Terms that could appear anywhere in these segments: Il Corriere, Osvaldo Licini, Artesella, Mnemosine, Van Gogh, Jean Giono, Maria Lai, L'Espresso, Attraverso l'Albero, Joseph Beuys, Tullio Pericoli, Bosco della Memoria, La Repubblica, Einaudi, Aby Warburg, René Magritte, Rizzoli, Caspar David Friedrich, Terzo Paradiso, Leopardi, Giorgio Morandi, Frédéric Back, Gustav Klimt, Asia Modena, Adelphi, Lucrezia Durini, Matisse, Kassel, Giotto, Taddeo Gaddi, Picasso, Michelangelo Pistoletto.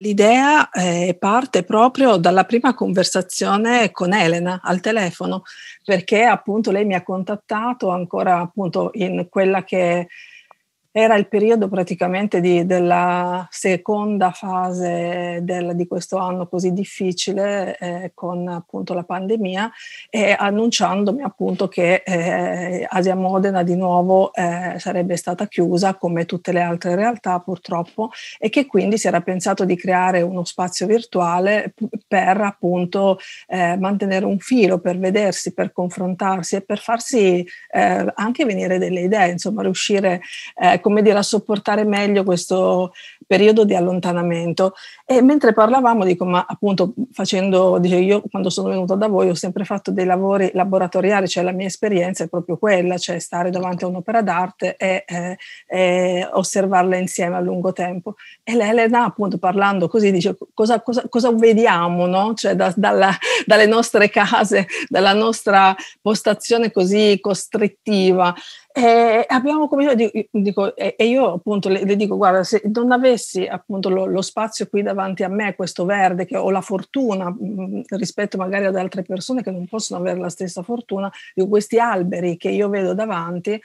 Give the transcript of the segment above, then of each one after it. L'idea parte proprio dalla prima conversazione con Elena al telefono, perché appunto lei mi ha contattato ancora appunto in quella che era il periodo praticamente della seconda fase di questo anno così difficile con appunto la pandemia, e annunciandomi appunto che Asia Modena di nuovo sarebbe stata chiusa come tutte le altre realtà purtroppo, e che quindi si era pensato di creare uno spazio virtuale per appunto mantenere un filo, per vedersi, per confrontarsi e per farsi anche venire delle idee, insomma riuscire come dire, a sopportare meglio questo periodo di allontanamento. E mentre parlavamo dico, ma appunto io quando sono venuta da voi ho sempre fatto dei lavori laboratoriali, cioè la mia esperienza è proprio quella, cioè stare davanti a un'opera d'arte e osservarla insieme a lungo tempo. E Elena appunto parlando così dice, cosa vediamo, no? Cioè dalle nostre case, dalla nostra postazione così costrittiva. E abbiamo cominciato, io appunto le dico, guarda, se non avessi appunto lo spazio qui davanti a me, questo verde, che ho la fortuna rispetto magari ad altre persone che non possono avere la stessa fortuna, di questi alberi che io vedo davanti,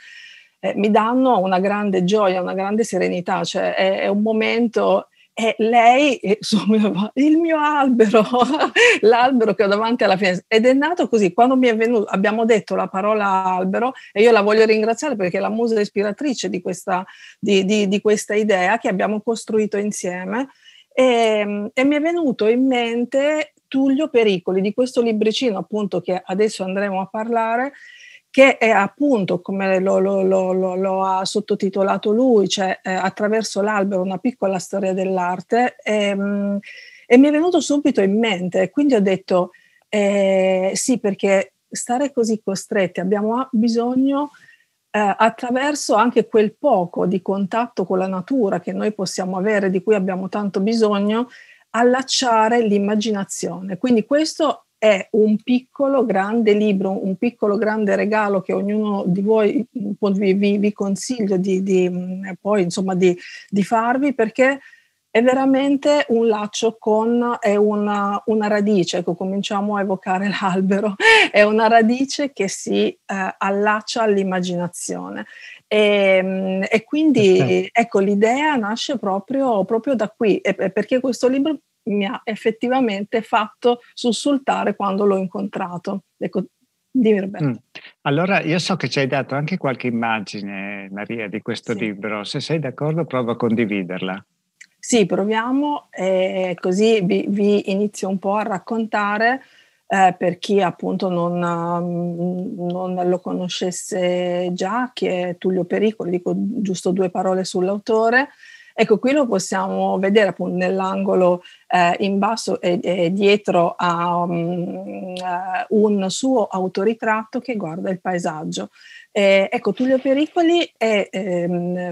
mi danno una grande gioia, una grande serenità, cioè è un momento. E lei, insomma, il mio albero, l'albero che ho davanti alla finestra, ed è nato così. Quando mi è venuto, abbiamo detto la parola albero, e io la voglio ringraziare perché è la musa ispiratrice di questa idea che abbiamo costruito insieme, e mi è venuto in mente Tullio Pericoli, di questo libricino appunto che adesso andremo a parlare, che è appunto, come lo ha sottotitolato lui, cioè Attraverso l'Albero, una piccola storia dell'arte, e mi è venuto subito in mente, quindi ho detto sì, perché stare così costretti, abbiamo bisogno attraverso anche quel poco di contatto con la natura che noi possiamo avere, di cui abbiamo tanto bisogno, allacciare l'immaginazione. Quindi questo è un piccolo grande libro, un piccolo grande regalo che ognuno di voi vi consiglio poi, insomma, di farvi, perché è veramente un laccio è una radice, ecco, cominciamo a evocare l'albero, è una radice che si allaccia all'immaginazione. E quindi ecco, l'idea nasce proprio da qui, perché questo libro mi ha effettivamente fatto sussultare quando l'ho incontrato. Ecco, dimmi Roberto. Allora, io so che ci hai dato anche qualche immagine, Maria, di questo libro. Se sei d'accordo, provo a condividerla. Sì, proviamo, così vi inizio un po' a raccontare, per chi appunto non lo conoscesse già, che è Tullio Pericoli. Dico giusto due parole sull'autore. Ecco, qui lo possiamo vedere appunto nell'angolo in basso e dietro a un suo autoritratto che guarda il paesaggio. Ecco, Tullio Pericoli è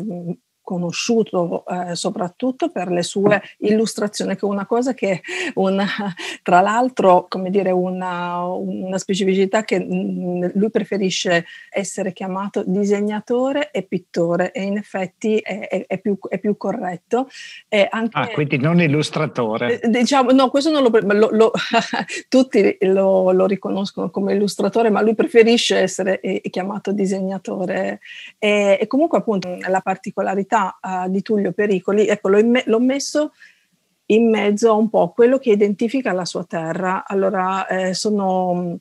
conosciuto soprattutto per le sue illustrazioni, che è una cosa che tra l'altro, come dire, una specificità che lui preferisce essere chiamato disegnatore e pittore, e in effetti è più corretto. Anche, quindi non illustratore. Diciamo, no, questo non lo tutti lo riconoscono come illustratore, ma lui preferisce essere chiamato disegnatore. E comunque appunto la particolarità di Tullio Pericoli, ecco, l'ho messo in mezzo a un po' quello che identifica la sua terra. Allora, sono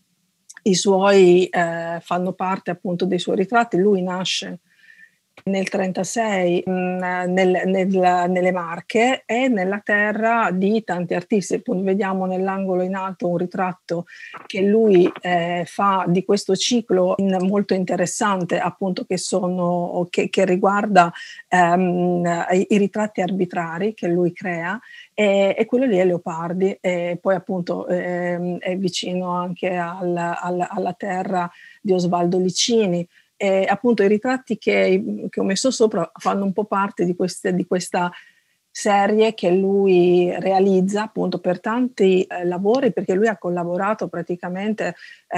i suoi, fanno parte appunto dei suoi ritratti. Lui nasce nel 1936 nelle Marche, e nella terra di tanti artisti. Appunto, vediamo nell'angolo in alto un ritratto che lui fa di questo ciclo molto interessante, appunto, che riguarda i ritratti arbitrari che lui crea, e quello lì è Leopardi. E poi appunto è vicino anche alla terra di Osvaldo Licini. E appunto i ritratti che ho messo sopra fanno un po' parte di questa serie che lui realizza appunto per tanti lavori, perché lui ha collaborato praticamente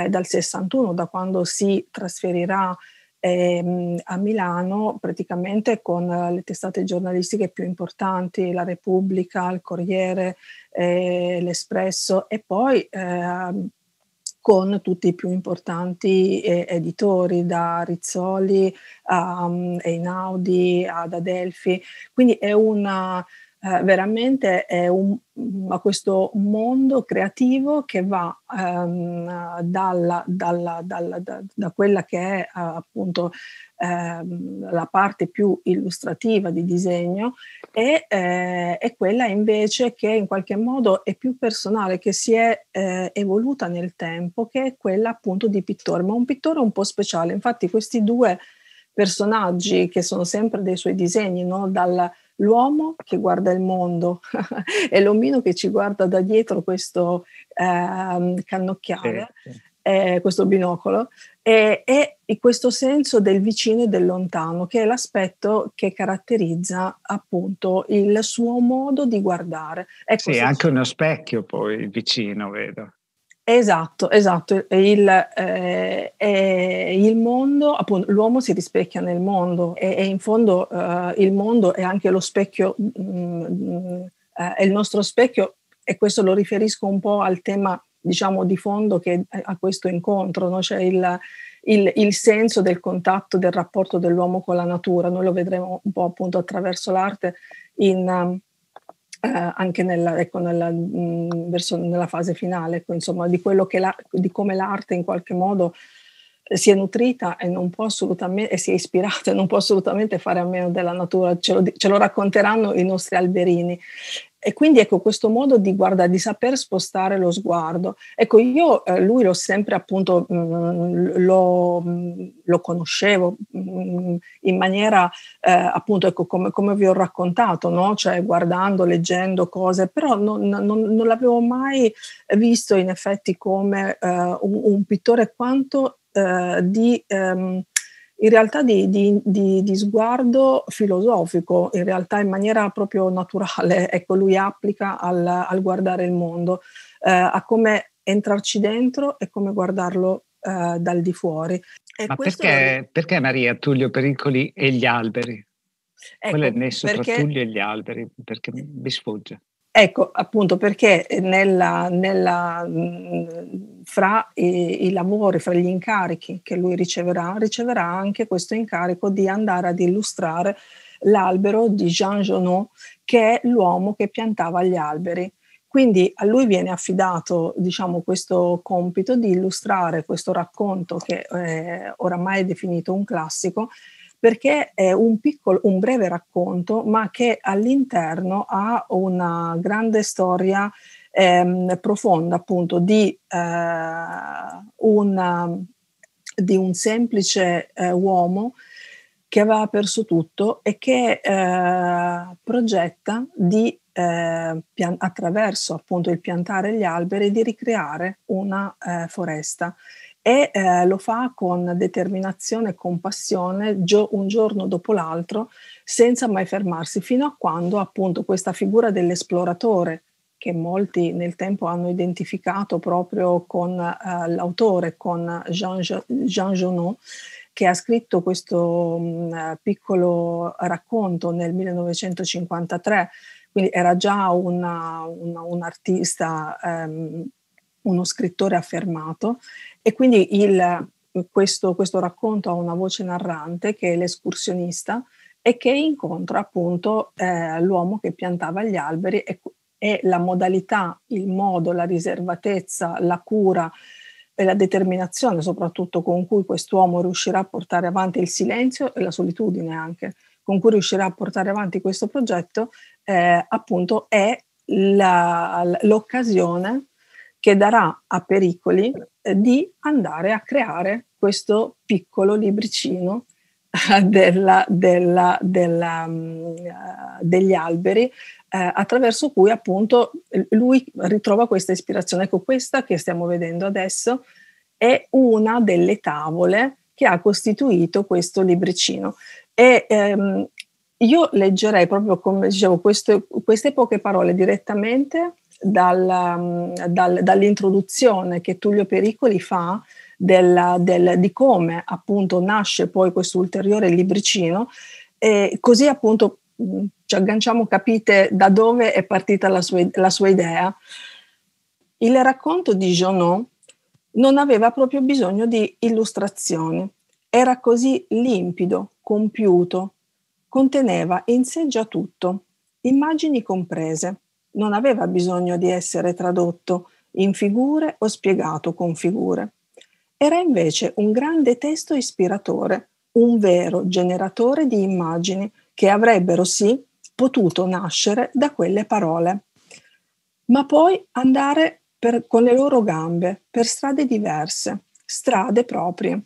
dal 61, da quando si trasferirà a Milano praticamente con le testate giornalistiche più importanti, La Repubblica, Il Corriere, L'Espresso, e poi con tutti i più importanti editori, da Rizzoli a Einaudi, ad Adelphi. Quindi è una veramente è a questo mondo creativo che va da quella che è appunto la parte più illustrativa di disegno e quella invece che in qualche modo è più personale, che si è evoluta nel tempo, che è quella appunto di pittore, ma un pittore un po' speciale. Infatti questi due personaggi che sono sempre dei suoi disegni, no? L'uomo che guarda il mondo e l'omino che ci guarda da dietro questo cannocchiale, questo binocolo, e questo senso del vicino e del lontano, che è l'aspetto che caratterizza appunto il suo modo di guardare. Ecco, sì, anche uno specchio poi vicino, vedo. Esatto. Il mondo, appunto, l'uomo si rispecchia nel mondo e in fondo il mondo è anche lo specchio, è il nostro specchio, e questo lo riferisco un po' al tema, diciamo, di fondo che a questo incontro, no? Cioè il senso del contatto, del rapporto dell'uomo con la natura. Noi lo vedremo un po' appunto attraverso l'arte anche nella fase finale, ecco, insomma, di quello che di come l'arte in qualche modo si è nutrita e non può assolutamente, e si è ispirata e non può assolutamente fare a meno della natura. Ce lo racconteranno i nostri alberini. E quindi ecco questo modo di guardare, di saper spostare lo sguardo. Ecco, io lui l'ho sempre appunto, lo conoscevo in maniera appunto, ecco, come vi ho raccontato, no? Cioè guardando, leggendo cose, però non l'avevo mai visto in effetti come un pittore quanto in realtà di sguardo filosofico, in realtà in maniera proprio naturale. Ecco, lui applica al guardare il mondo, a come entrarci dentro e come guardarlo dal di fuori. E ma perché Maria, Tullio Pericoli e gli alberi? Ecco, quello è il nesso tra Tullio e gli alberi, perché mi sfugge. Ecco, appunto, perché fra i lavori, fra gli incarichi che lui riceverà anche questo incarico di andare ad illustrare l'albero di Jean Giono, che è l'uomo che piantava gli alberi. Quindi a lui viene affidato, diciamo, questo compito di illustrare questo racconto che oramai è definito un classico, perché è un breve racconto, ma che all'interno ha una grande storia profonda, appunto, di un semplice uomo che aveva perso tutto e che progetta di, attraverso appunto il piantare gli alberi, di ricreare una foresta. E lo fa con determinazione e compassione, un giorno dopo l'altro, senza mai fermarsi, fino a quando appunto questa figura dell'esploratore, che molti nel tempo hanno identificato proprio con l'autore, con Jean Giono, che ha scritto questo piccolo racconto nel 1953, quindi era già un artista, uno scrittore affermato, e quindi questo racconto ha una voce narrante che è l'escursionista e che incontra appunto l'uomo che piantava gli alberi, e la modalità, il modo, la riservatezza, la cura e la determinazione soprattutto con cui quest'uomo riuscirà a portare avanti il silenzio e la solitudine anche, con cui riuscirà a portare avanti questo progetto, appunto è l'occasione che darà a Pericoli di andare a creare questo piccolo libricino degli alberi, attraverso cui appunto lui ritrova questa ispirazione. Ecco, questa che stiamo vedendo adesso è una delle tavole che ha costituito questo libricino. Io leggerei proprio, come dicevo, queste poche parole direttamente dall'introduzione che Tullio Pericoli fa di come appunto nasce poi questo ulteriore libricino, e così appunto ci agganciamo, capite da dove è partita la sua idea. Il racconto di Giono non aveva proprio bisogno di illustrazioni, era così limpido, compiuto, conteneva in sé già tutto, immagini comprese, non aveva bisogno di essere tradotto in figure o spiegato con figure. Era invece un grande testo ispiratore, un vero generatore di immagini che avrebbero sì potuto nascere da quelle parole, ma poi andare con le loro gambe per strade diverse, strade proprie.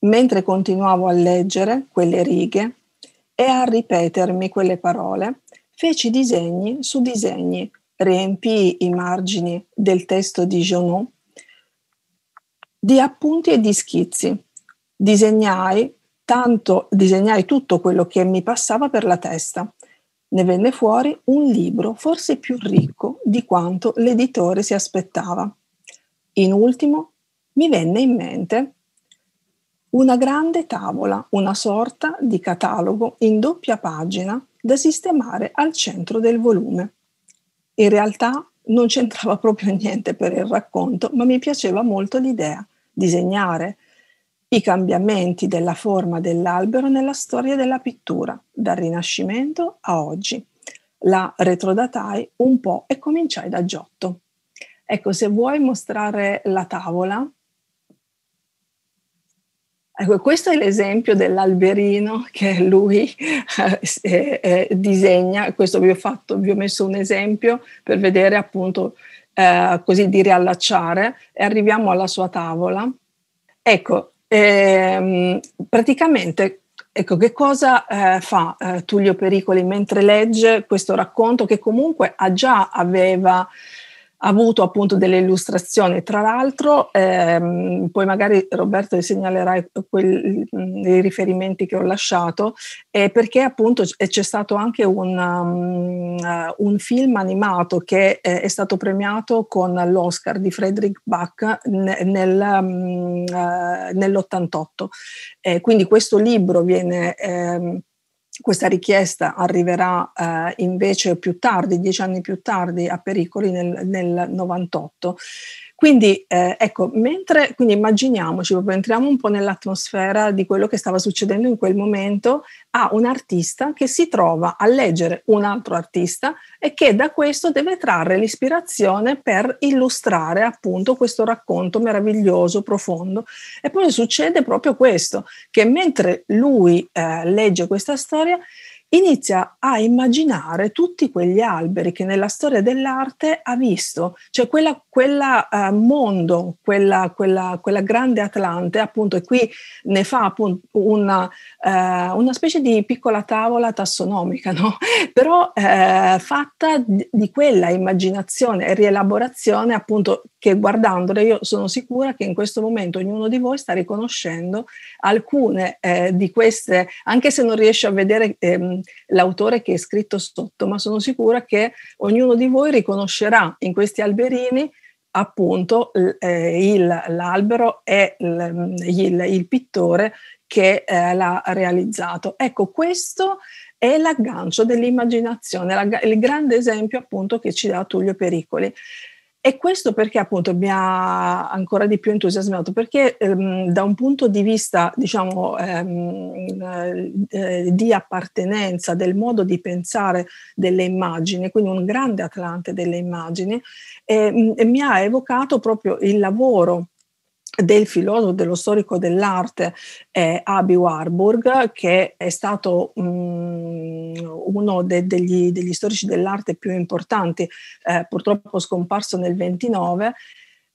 Mentre continuavo a leggere quelle righe e a ripetermi quelle parole, feci disegni su disegni, riempii i margini del testo di Giono di appunti e di schizzi. Disegnai tutto quello che mi passava per la testa. Ne venne fuori un libro forse più ricco di quanto l'editore si aspettava. In ultimo mi venne in mente una grande tavola, una sorta di catalogo in doppia pagina da sistemare al centro del volume. In realtà non c'entrava proprio niente per il racconto, ma mi piaceva molto l'idea, disegnare i cambiamenti della forma dell'albero nella storia della pittura, dal Rinascimento a oggi. La retrodatai un po' e cominciai da Giotto. Ecco, se vuoi mostrare la tavola. Ecco, questo è l'esempio dell'alberino che lui disegna. Questo vi ho messo un esempio per vedere appunto, così di riallacciare, e arriviamo alla sua tavola. Ecco, praticamente, ecco, che cosa fa Tullio Pericoli mentre legge questo racconto, che comunque aveva avuto appunto delle illustrazioni, tra l'altro poi magari Roberto vi segnalerai i riferimenti che ho lasciato, perché appunto c'è stato anche un film animato che è stato premiato con l'Oscar di Frédéric Back nell'88, quindi questo libro viene questa richiesta arriverà invece più tardi, 10 anni più tardi, a Pericoli nel 98. Quindi ecco, quindi immaginiamoci, proprio entriamo un po' nell'atmosfera di quello che stava succedendo in quel momento a un artista che si trova a leggere un altro artista e che da questo deve trarre l'ispirazione per illustrare appunto questo racconto meraviglioso, profondo. E poi succede proprio questo, che mentre lui legge questa storia inizia a immaginare tutti quegli alberi che nella storia dell'arte ha visto, cioè mondo, quella grande Atlante, appunto, e qui ne fa appunto una specie di piccola tavola tassonomica, no? Però fatta di quella immaginazione e rielaborazione, appunto, che guardandole io sono sicura che in questo momento ognuno di voi sta riconoscendo alcune di queste, anche se non riesce a vedere l'autore che è scritto sotto, ma sono sicura che ognuno di voi riconoscerà in questi alberini appunto l'albero e il pittore che l'ha realizzato. Ecco, questo è l'aggancio dell'immaginazione, il grande esempio appunto che ci dà Tullio Pericoli. E questo perché appunto mi ha ancora di più entusiasmato, perché da un punto di vista, diciamo, di appartenenza, del modo di pensare delle immagini, quindi un grande Atlante delle immagini, mi ha evocato proprio il lavoro del filosofo, dello storico dell'arte Aby Warburg, che è stato uno degli storici dell'arte più importanti, purtroppo scomparso nel 1929,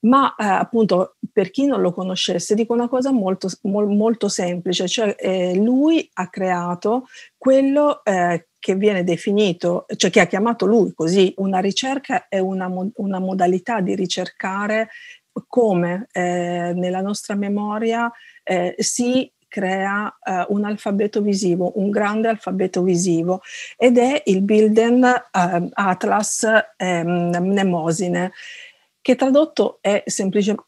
ma appunto per chi non lo conoscesse dico una cosa molto, molto semplice, cioè lui ha creato quello che viene definito, cioè che ha chiamato lui così, una ricerca e una modalità di ricercare come nella nostra memoria si crea un alfabeto visivo, un grande alfabeto visivo, ed è il Bilden Atlas Mnemosine, che tradotto è semplicemente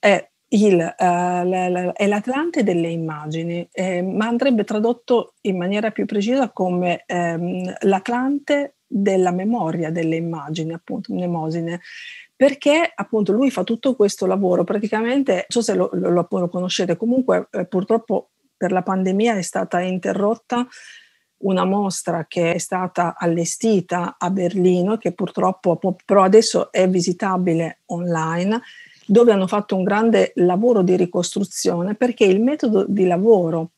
è l'Atlante delle immagini, ma andrebbe tradotto in maniera più precisa come l'Atlante della memoria delle immagini, appunto, Mnemosine, perché appunto lui fa tutto questo lavoro, praticamente, non so se lo conoscete, comunque purtroppo per la pandemia è stata interrotta una mostra che è stata allestita a Berlino, che purtroppo però adesso è visitabile online, dove hanno fatto un grande lavoro di ricostruzione, perché il metodo di lavoro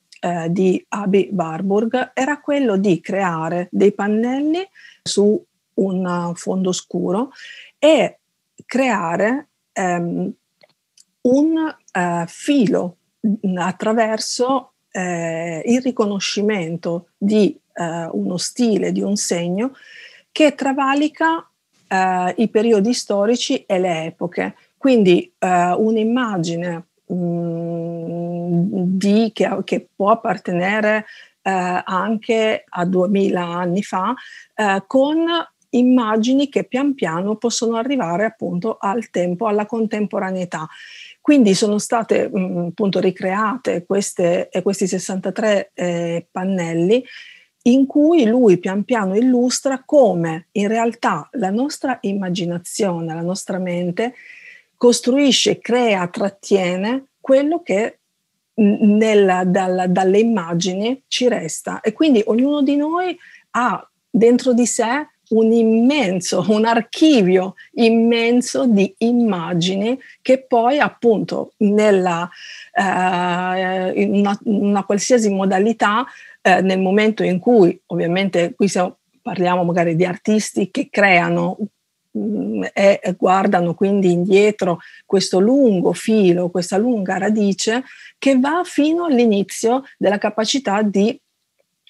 di Aby Warburg era quello di creare dei pannelli su un fondo scuro e creare filo attraverso il riconoscimento di uno stile, di un segno che travalica i periodi storici e le epoche. Quindi un'immagine che può appartenere anche a 2000 anni fa, con immagini che pian piano possono arrivare appunto al tempo, alla contemporaneità. Quindi sono state appunto ricreate questi 63 pannelli, in cui lui pian piano illustra come in realtà la nostra immaginazione, la nostra mente costruisce, crea, trattiene quello che dalle immagini ci resta. E quindi ognuno di noi ha dentro di sé un archivio immenso di immagini che poi appunto in una qualsiasi modalità, nel momento in cui, ovviamente qui parliamo magari di artisti che creano e guardano quindi indietro questo lungo filo, questa lunga radice che va fino all'inizio della capacità di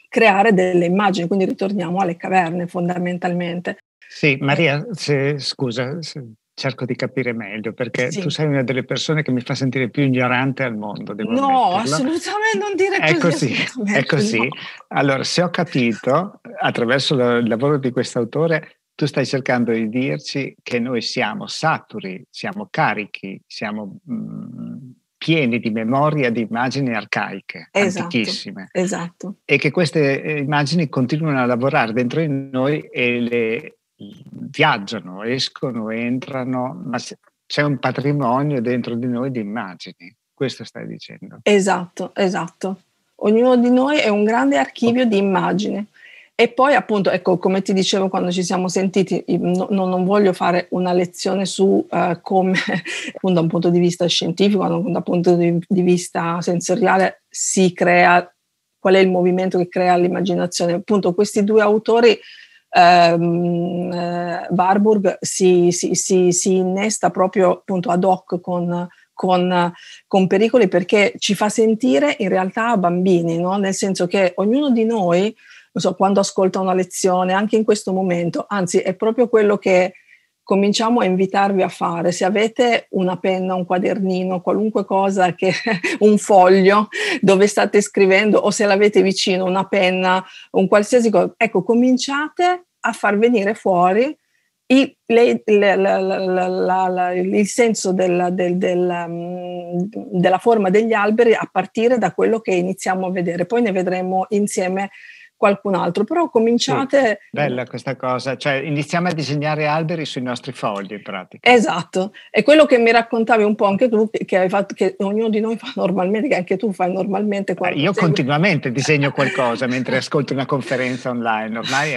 creare delle immagini, quindi ritorniamo alle caverne fondamentalmente. Sì, Maria, cerco di capire meglio, perché sì, tu sei una delle persone che mi fa sentire più ignorante al mondo. Devo ammetterlo. Assolutamente non dire così. È così. No. Allora, se ho capito, attraverso il lavoro di quest'autore, tu stai cercando di dirci che noi siamo saturi, siamo carichi, siamo pieni di memoria di immagini arcaiche, esatto, antichissime. Esatto. E che queste immagini continuano a lavorare dentro di noi e le viaggiano, escono, entrano, ma c'è un patrimonio dentro di noi di immagini. Questo stai dicendo. Esatto, esatto. Ognuno di noi è un grande archivio di immagini. E poi appunto, ecco, come ti dicevo quando ci siamo sentiti, non voglio fare una lezione su come da un punto di vista scientifico, da un punto di vista sensoriale si crea, qual è il movimento che crea l'immaginazione. Appunto questi due autori, Warburg si innesta proprio appunto ad hoc con Pericoli, perché ci fa sentire in realtà bambini, no? Nel senso che ognuno di noi, quando ascolta una lezione, anche in questo momento, anzi è proprio quello che cominciamo a invitarvi a fare. Se avete una penna, un quadernino, qualunque cosa, un foglio dove state scrivendo, o se l'avete vicino, una penna, un qualsiasi cosa, ecco, cominciate a far venire fuori il senso della forma degli alberi a partire da quello che iniziamo a vedere. Poi ne vedremo insieme qualcun altro, però cominciate. Sì, bella questa cosa, cioè iniziamo a disegnare alberi sui nostri fogli in pratica. Esatto, è quello che mi raccontavi un po' anche tu, che ognuno di noi fa normalmente, che anche tu fai normalmente. Io continuamente disegno qualcosa mentre ascolto una conferenza online, ormai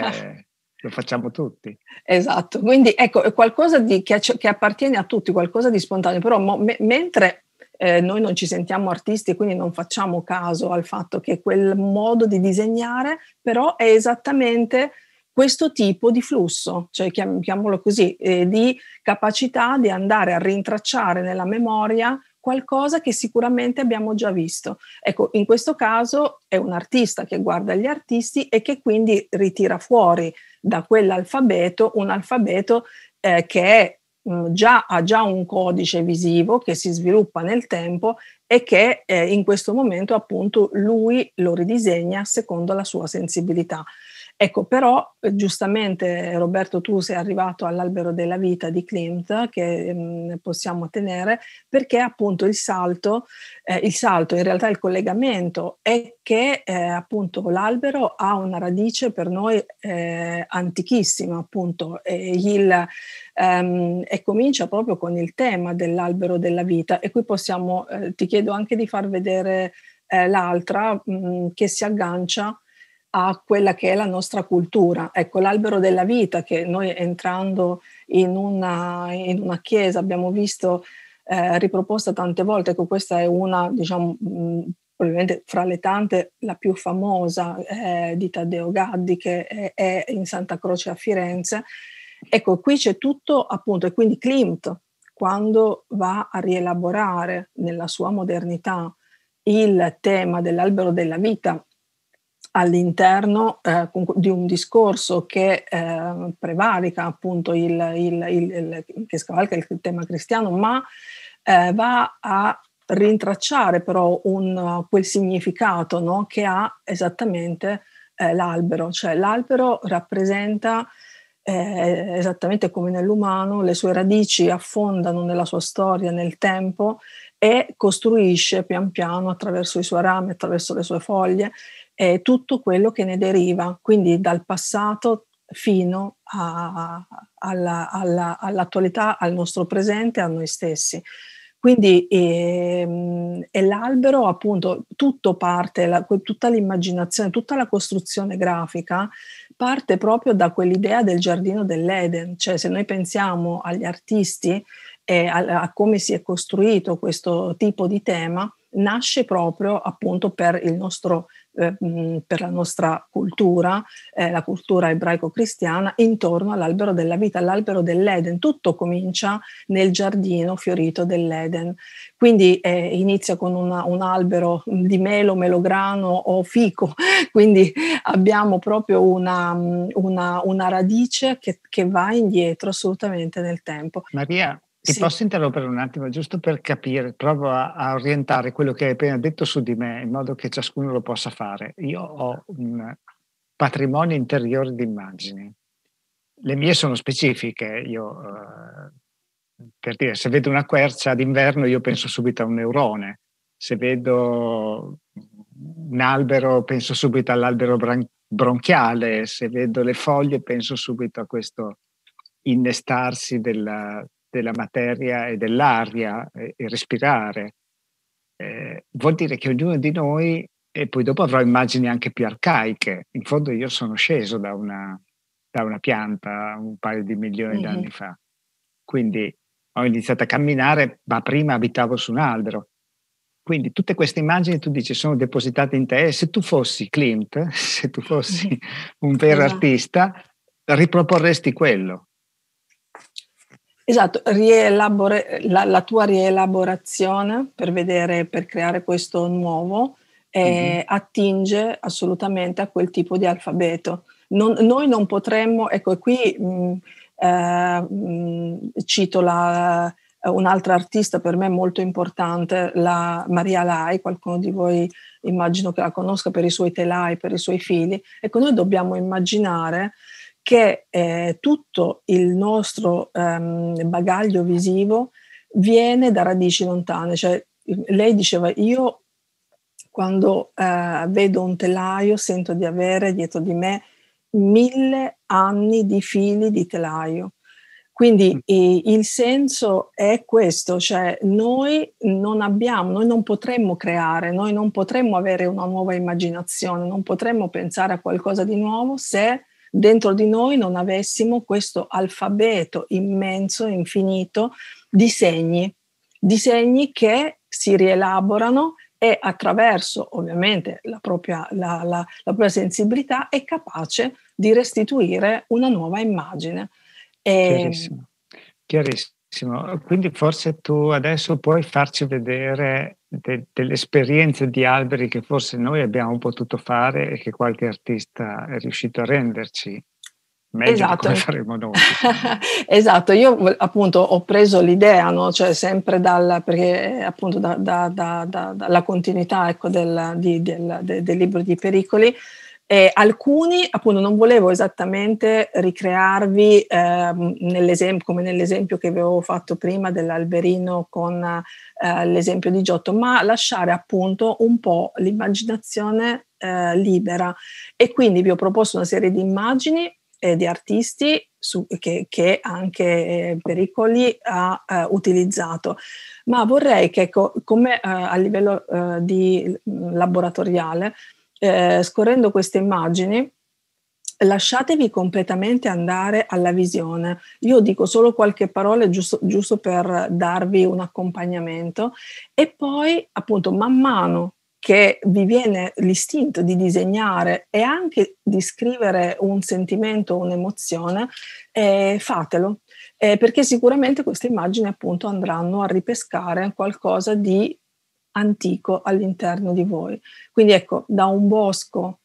lo facciamo tutti. Esatto, quindi ecco, è qualcosa che appartiene a tutti, qualcosa di spontaneo, però mentre noi non ci sentiamo artisti, quindi non facciamo caso al fatto che quel modo di disegnare però è esattamente questo tipo di flusso, cioè chiamiamolo così, di capacità di andare a rintracciare nella memoria qualcosa che sicuramente abbiamo già visto. Ecco, in questo caso è un artista che guarda gli artisti e che quindi ritira fuori da quell'alfabeto un alfabeto che ha già un codice visivo che si sviluppa nel tempo e che in questo momento appunto lui lo ridisegna secondo la sua sensibilità. Ecco, però giustamente Roberto tu sei arrivato all'Albero della vita di Klimt, che possiamo tenere, perché appunto il salto in realtà il collegamento è che appunto l'albero ha una radice per noi antichissima, appunto e comincia proprio con il tema dell'albero della vita, e qui possiamo, ti chiedo anche di far vedere l'altra che si aggancia a quella che è la nostra cultura. Ecco, l'albero della vita, che noi entrando in una chiesa abbiamo visto riproposta tante volte. Ecco, questa è una, diciamo, probabilmente fra le tante la più famosa di Taddeo Gaddi, che è in Santa Croce a Firenze. Ecco, qui c'è tutto appunto, e quindi Klimt, quando va a rielaborare nella sua modernità il tema dell'albero della vita all'interno di un discorso che prevarica appunto che scavalca il tema cristiano, ma va a rintracciare però quel significato, no, che ha esattamente l'albero, cioè l'albero rappresenta esattamente come nell'umano, le sue radici affondano nella sua storia, nel tempo, e costruisce pian piano attraverso i suoi rami, attraverso le sue foglie, tutto quello che ne deriva, quindi dal passato fino all'attualità, al nostro presente, a noi stessi. Quindi è l'albero, appunto, tutto parte, tutta l'immaginazione, tutta la costruzione grafica parte proprio da quell'idea del giardino dell'Eden, cioè se noi pensiamo agli artisti e a come si è costruito questo tipo di tema, nasce proprio appunto per la nostra cultura, la cultura ebraico-cristiana, intorno all'albero della vita, all'albero dell'Eden. Tutto comincia nel giardino fiorito dell'Eden. Quindi inizia con un albero di melo, melograno o fico, quindi abbiamo proprio una radice che va indietro assolutamente nel tempo. Maria, ti posso interrompere un attimo, giusto per capire, provo a orientare quello che hai appena detto su di me, in modo che ciascuno lo possa fare. Io ho un patrimonio interiore di immagini. Le mie sono specifiche. Io, per dire, se vedo una quercia d'inverno io penso subito a un neurone, se vedo un albero penso subito all'albero bronchiale, se vedo le foglie penso subito a questo innestarsi della materia e dell'aria e respirare. Vuol dire che ognuno di noi, e poi dopo avrò immagini anche più arcaiche, in fondo io sono sceso da una pianta un paio di milioni di anni fa, quindi ho iniziato a camminare, ma prima abitavo su un albero. Quindi tutte queste immagini, tu dici, sono depositate in te, e se tu fossi Klimt, se tu fossi un vero artista, riproporresti quello. Esatto, la tua rielaborazione per creare questo nuovo attinge assolutamente a quel tipo di alfabeto. Noi non potremmo, ecco qui cito un'altra artista per me molto importante, la Maria Lai, qualcuno di voi immagino che la conosca per i suoi telai, per i suoi fili. Ecco, noi dobbiamo immaginare che tutto il nostro bagaglio visivo viene da radici lontane. Cioè, lei diceva, io quando vedo un telaio sento di avere dietro di me 1000 anni di fili di telaio. Quindi il senso è questo, cioè noi non potremmo creare, noi non potremmo avere una nuova immaginazione, non potremmo pensare a qualcosa di nuovo se dentro di noi non avessimo questo alfabeto immenso, infinito di segni, che si rielaborano e attraverso ovviamente la propria sensibilità è capace di restituire una nuova immagine. Chiarissimo, chiarissimo. Quindi forse tu adesso puoi farci vedere delle esperienze di alberi che forse noi abbiamo potuto fare e che qualche artista è riuscito a renderci. meglio esatto. Di come faremo noi. Esatto, io appunto ho preso l'idea, no? Cioè sempre perché appunto dalla continuità, ecco, del libro di Pericoli. Alcuni appunto non volevo esattamente ricrearvi come nell'esempio che avevo fatto prima dell'alberino con l'esempio di Giotto, ma lasciare appunto un po' l'immaginazione libera, e quindi vi ho proposto una serie di immagini di artisti che anche Pericoli ha utilizzato, ma vorrei che come a livello di laboratoriale, scorrendo queste immagini, lasciatevi completamente andare alla visione. Io dico solo qualche parola giusto per darvi un accompagnamento, e poi appunto man mano che vi viene l'istinto di disegnare e anche di scrivere un sentimento, un'emozione, fatelo, perché sicuramente queste immagini appunto andranno a ripescare qualcosa di antico all'interno di voi. Quindi ecco, da un bosco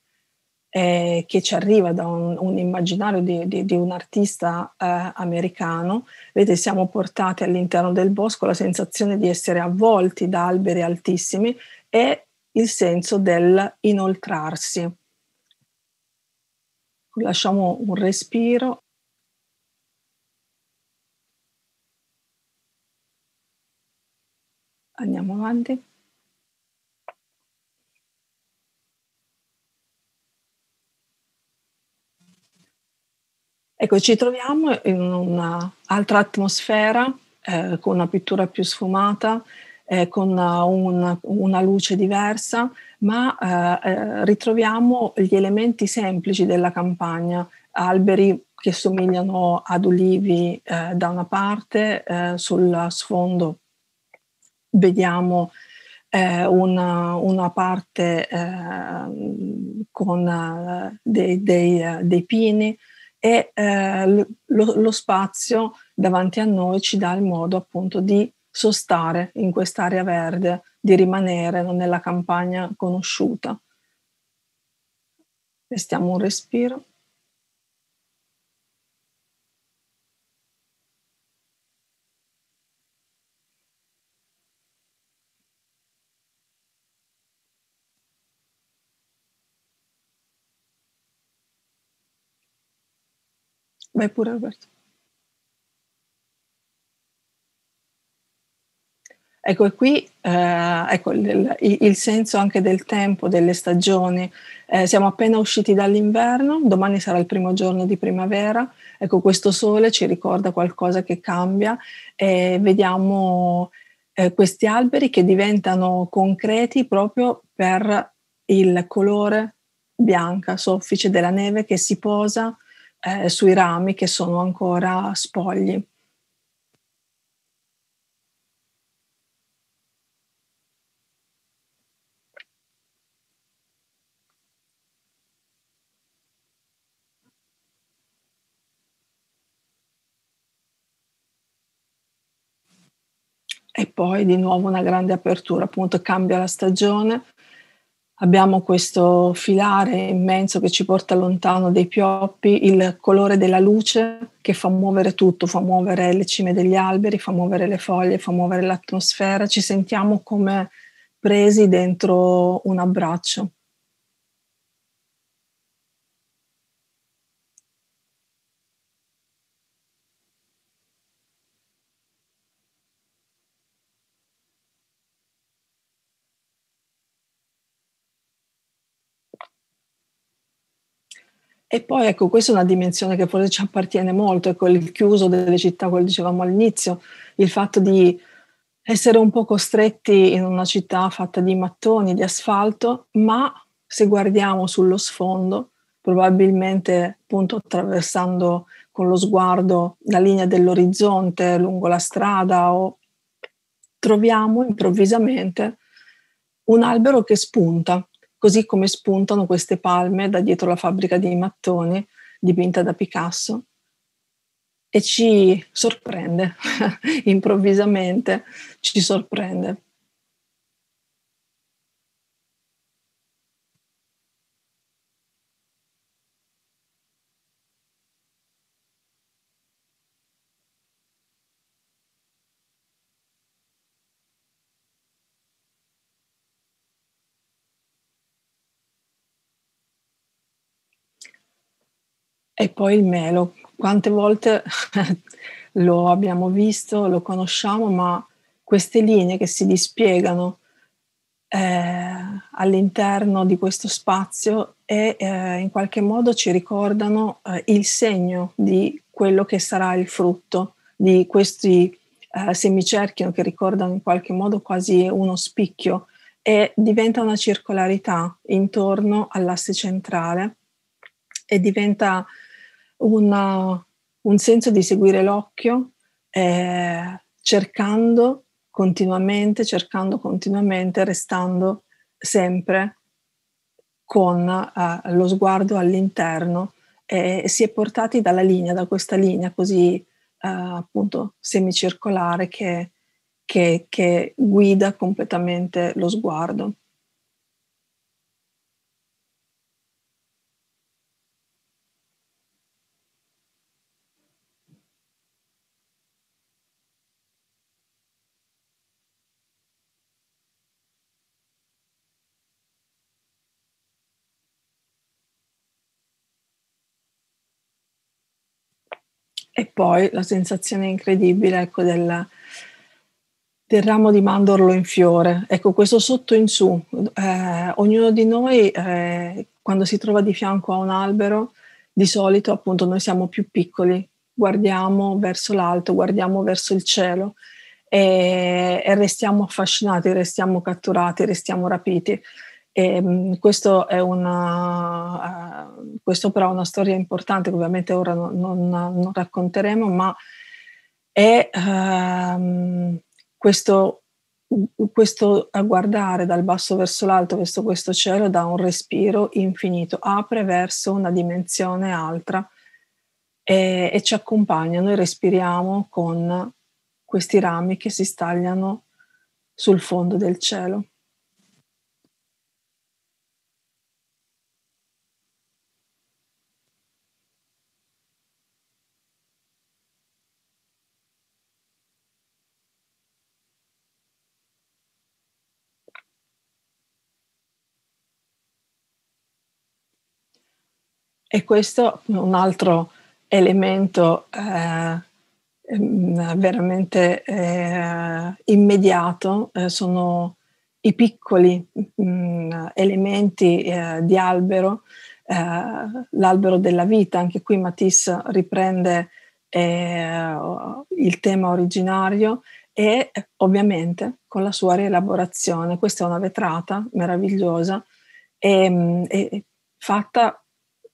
che ci arriva da un immaginario di un artista americano, vedete, siamo portati all'interno del bosco, la sensazione di essere avvolti da alberi altissimi e il senso del inoltrarsi. Lasciamo un respiro. Andiamo avanti. Ecco, ci troviamo in un'altra atmosfera, con una pittura più sfumata, con una luce diversa, ma ritroviamo gli elementi semplici della campagna, alberi che somigliano ad ulivi da una parte, sul sfondo vediamo una parte con dei pini, e lo spazio davanti a noi ci dà il modo appunto di sostare in quest'area verde, di rimanere nella campagna conosciuta. Restiamo un respiro. Vai pure, Alberto. Ecco, qui ecco il senso anche del tempo, delle stagioni. Siamo appena usciti dall'inverno, domani sarà il primo giorno di primavera. Ecco, questo sole ci ricorda qualcosa che cambia. Vediamo questi alberi che diventano concreti proprio per il colore bianca, soffice della neve che si posa sui rami che sono ancora spogli. E poi di nuovo una grande apertura, appunto cambia la stagione. Abbiamo questo filare immenso che ci porta lontano dai pioppi, il colore della luce che fa muovere tutto, fa muovere le cime degli alberi, fa muovere le foglie, fa muovere l'atmosfera, ci sentiamo come presi dentro un abbraccio. E poi ecco, questa è una dimensione che forse ci appartiene molto, ecco il chiuso delle città, quello dicevamo all'inizio, il fatto di essere un po' costretti in una città fatta di mattoni, di asfalto, ma se guardiamo sullo sfondo, probabilmente appunto attraversando con lo sguardo la linea dell'orizzonte lungo la strada, o troviamo improvvisamente un albero che spunta, così come spuntano queste palme da dietro la fabbrica di mattoni dipinta da Picasso, e ci sorprende, improvvisamente ci sorprende. E poi il melo. Quante volte lo abbiamo visto, lo conosciamo, ma queste linee che si dispiegano all'interno di questo spazio e in qualche modo ci ricordano il segno di quello che sarà il frutto di questi semicerchi che ricordano in qualche modo quasi uno spicchio, e diventa una circolarità intorno all'asse centrale e diventa un senso di seguire l'occhio cercando continuamente, restando sempre con lo sguardo all'interno, e si è portati dalla linea, da questa linea così appunto semicircolare che guida completamente lo sguardo. E poi la sensazione incredibile, ecco, del ramo di mandorlo in fiore. Ecco, questo sotto in su. Ognuno di noi, quando si trova di fianco a un albero, di solito appunto noi siamo più piccoli, guardiamo verso l'alto, guardiamo verso il cielo e restiamo affascinati, restiamo catturati, restiamo rapiti. E questo è questo però è una storia importante che ovviamente ora non racconteremo, ma è questo a guardare dal basso verso l'alto, verso questo cielo, dà un respiro infinito, apre verso una dimensione altra e ci accompagna. Noi respiriamo con questi rami che si stagliano sul fondo del cielo. E questo è un altro elemento veramente immediato, sono i piccoli elementi di albero, l'albero della vita. Anche qui Matisse riprende il tema originario e ovviamente con la sua rielaborazione. Questa è una vetrata meravigliosa e fatta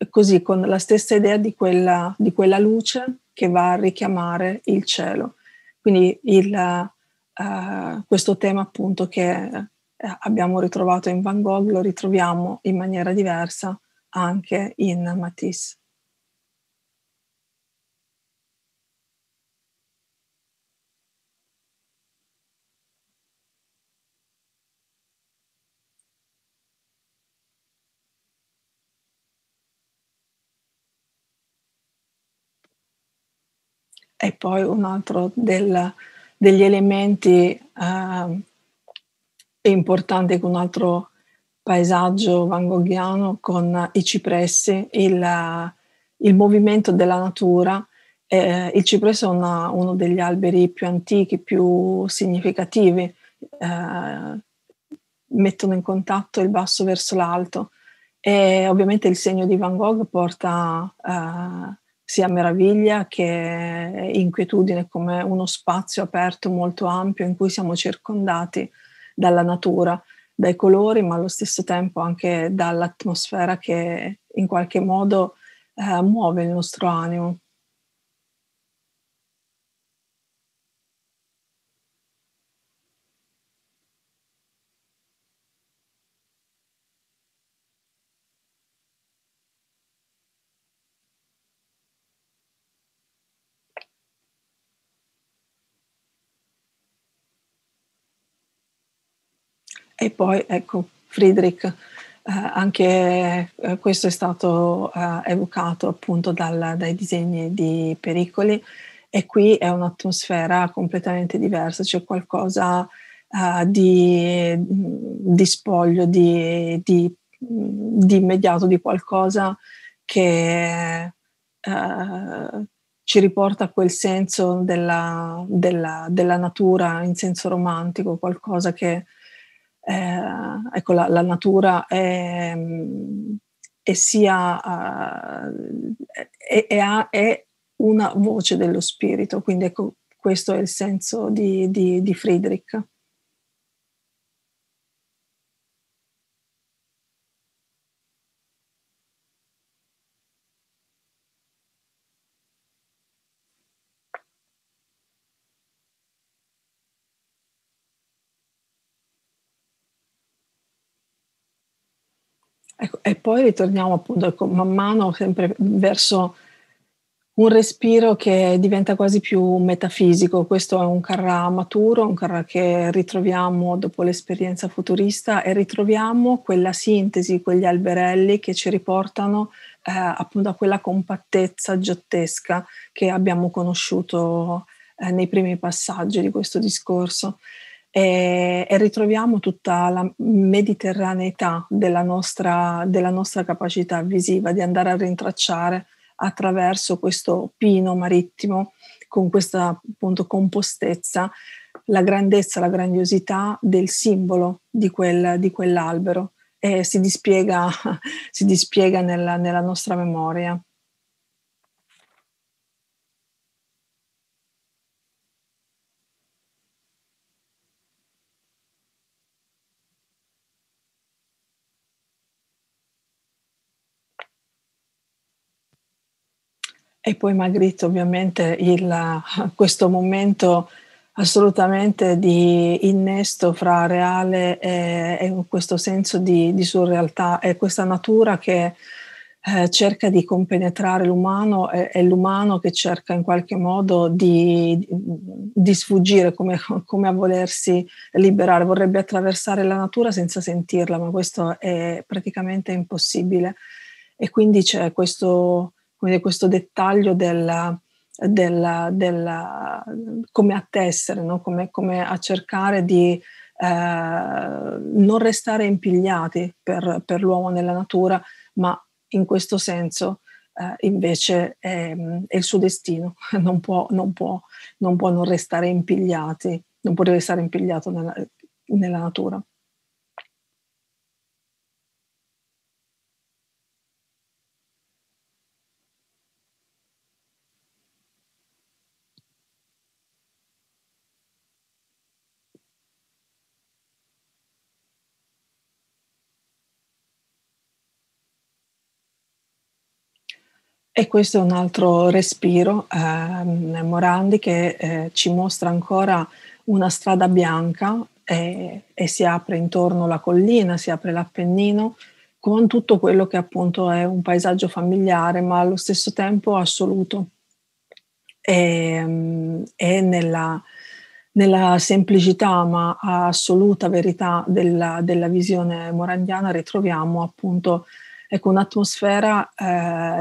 così, con la stessa idea di quella luce che va a richiamare il cielo. Quindi questo tema appunto che abbiamo ritrovato in Van Gogh lo ritroviamo in maniera diversa anche in Matisse. E poi un altro degli elementi importanti, un altro paesaggio van goghiano con i cipressi, il movimento della natura. Il cipresso è uno degli alberi più antichi, più significativi, mettono in contatto il basso verso l'alto, e ovviamente il segno di Van Gogh porta sia meraviglia che inquietudine, come uno spazio aperto molto ampio in cui siamo circondati dalla natura, dai colori, ma allo stesso tempo anche dall'atmosfera che in qualche modo muove il nostro animo. E poi ecco Friedrich, anche questo è stato evocato appunto dai disegni di Pericoli, e qui è un'atmosfera completamente diversa, c'è qualcosa di spoglio, di immediato, di qualcosa ci riporta a quel senso della natura in senso romantico, qualcosa che ecco, la natura è una voce dello spirito, quindi ecco, questo è il senso di Friedrich. Ecco, e poi ritorniamo appunto, ecco, man mano sempre verso un respiro che diventa quasi più metafisico. Questo è un Carrà maturo, un Carrà che ritroviamo dopo l'esperienza futurista, e ritroviamo quella sintesi, quegli alberelli che ci riportano appunto a quella compattezza giottesca che abbiamo conosciuto nei primi passaggi di questo discorso. E ritroviamo tutta la mediterraneità della nostra capacità visiva di andare a rintracciare attraverso questo pino marittimo, con questa appunto compostezza, la grandezza, la grandiosità del simbolo di quell'albero, e si dispiega nella nostra memoria. E poi Magritte, ovviamente, questo momento assolutamente di innesto fra reale e questo senso di surrealtà, e questa natura che cerca di compenetrare l'umano, e l'umano che cerca in qualche modo di sfuggire, come a volersi liberare. Vorrebbe attraversare la natura senza sentirla, ma questo è praticamente impossibile. E quindi c'è questo dettaglio della come a tessere, no? come a cercare di non restare impigliati per l'uomo nella natura, ma in questo senso invece è il suo destino, non può non restare impigliati, non può restare impigliato nella natura. E questo è un altro respiro, Morandi, che ci mostra ancora una strada bianca, e si apre intorno la collina, si apre l'Appennino, con tutto quello che appunto è un paesaggio familiare, ma allo stesso tempo assoluto. E nella semplicità ma assoluta verità della visione morandiana ritroviamo appunto, ecco, un'atmosfera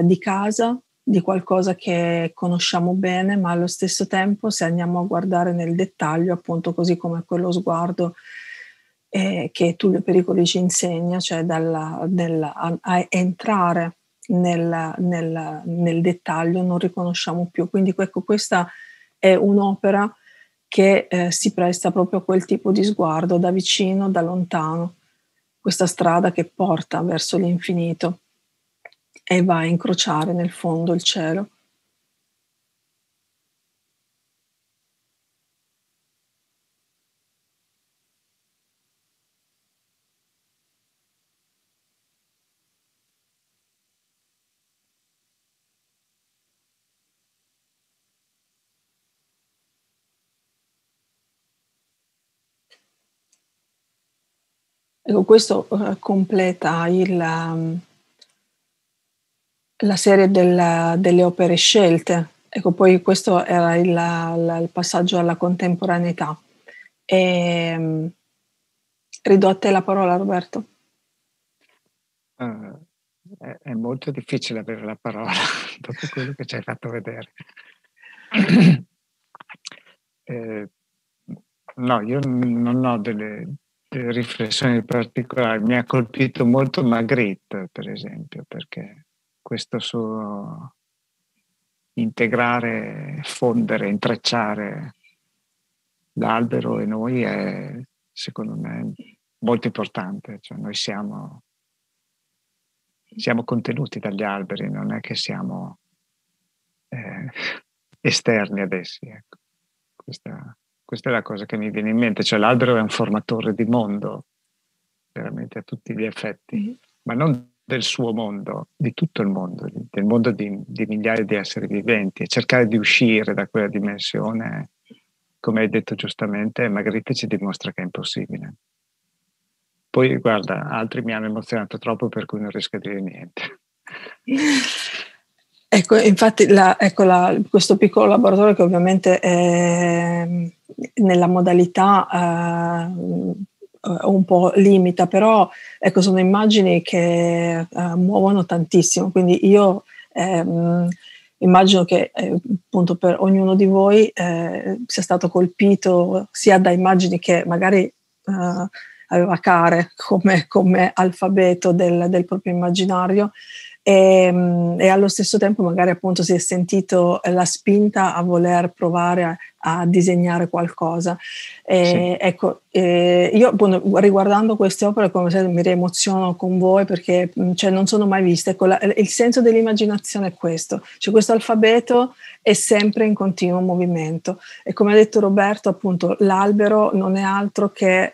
di casa, di qualcosa che conosciamo bene, ma allo stesso tempo, se andiamo a guardare nel dettaglio, appunto così come quello sguardo che Tullio Pericoli ci insegna, cioè a entrare nel dettaglio, non riconosciamo più. Quindi ecco, questa è un'opera che si presta proprio a quel tipo di sguardo, da vicino, da lontano. Questa strada che porta verso l'infinito e va a incrociare nel fondo il cielo. Ecco, questo completa la serie delle opere scelte. Ecco, poi questo era il passaggio alla contemporaneità. Ridò a te la parola, Roberto. È molto difficile avere la parola dopo quello che ci hai fatto vedere. No, io non ho delle riflessioni particolari. Mi ha colpito molto Magritte, per esempio, perché questo suo integrare, fondere, intrecciare l'albero e noi è, secondo me, molto importante. Cioè noi siamo contenuti dagli alberi, non è che siamo esterni ad essi. Ecco. Questa è la cosa che mi viene in mente. Cioè l'albero è un formatore di mondo, veramente a tutti gli effetti, ma non del suo mondo, di tutto il mondo, del mondo di migliaia di esseri viventi. E cercare di uscire da quella dimensione, come hai detto giustamente, Magritte ci dimostra che è impossibile. Poi, guarda, altri mi hanno emozionato troppo per cui non riesco a dire niente. Ecco, infatti questo piccolo laboratorio, che ovviamente è nella modalità un po' limita, però ecco, sono immagini che muovono tantissimo, quindi io immagino che appunto per ognuno di voi sia stato colpito sia da immagini che magari aveva care come alfabeto del proprio immaginario, e allo stesso tempo magari appunto si è sentito la spinta a voler provare a disegnare qualcosa. Sì. Ecco, io appunto, riguardando queste opere, come se mi riemoziono con voi, perché cioè, non sono mai viste. Ecco, il senso dell'immaginazione è questo, cioè questo alfabeto è sempre in continuo movimento, e come ha detto Roberto appunto l'albero non è altro che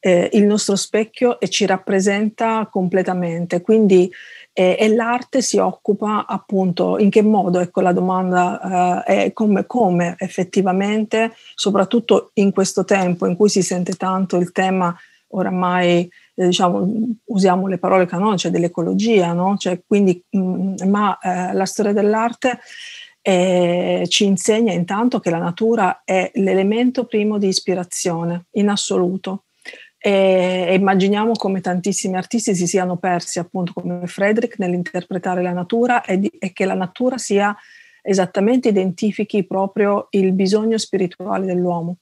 il nostro specchio, e ci rappresenta completamente. Quindi e l'arte si occupa appunto in che modo, ecco la domanda è come effettivamente, soprattutto in questo tempo in cui si sente tanto il tema oramai, diciamo, usiamo le parole canoniche dell'ecologia, no? Cioè, quindi, ma la storia dell'arte ci insegna intanto che la natura è l'elemento primo di ispirazione in assoluto. E immaginiamo come tantissimi artisti si siano persi appunto come Friedrich nell'interpretare la natura, e che la natura sia esattamente, identifichi proprio il bisogno spirituale dell'uomo,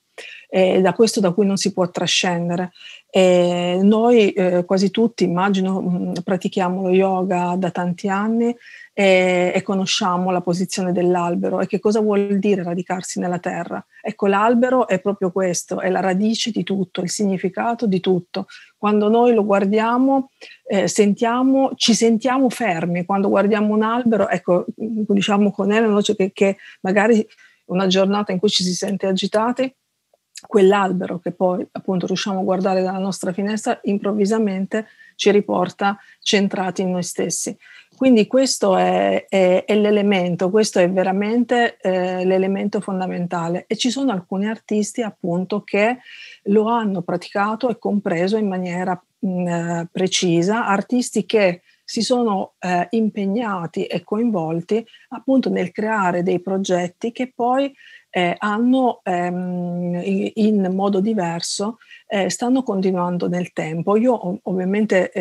da questo da cui non si può trascendere. E noi quasi tutti, immagino, pratichiamo lo yoga da tanti anni e conosciamo la posizione dell'albero e che cosa vuol dire radicarsi nella terra. Ecco, l'albero è proprio questo, è la radice di tutto, il significato di tutto. Quando noi lo guardiamo, ci sentiamo fermi. Quando guardiamo un albero, ecco, diciamo con Elena, cioè che magari una giornata in cui ci si sente agitati, quell'albero che poi appunto riusciamo a guardare dalla nostra finestra improvvisamente ci riporta centrati in noi stessi. Quindi questo è l'elemento, questo è veramente l'elemento fondamentale, e ci sono alcuni artisti appunto che lo hanno praticato e compreso in maniera precisa, artisti che si sono impegnati e coinvolti appunto nel creare dei progetti che poi hanno in modo diverso, stanno continuando nel tempo. Io ovviamente